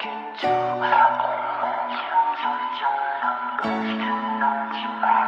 Can do. Only you, I'm ghost and not you.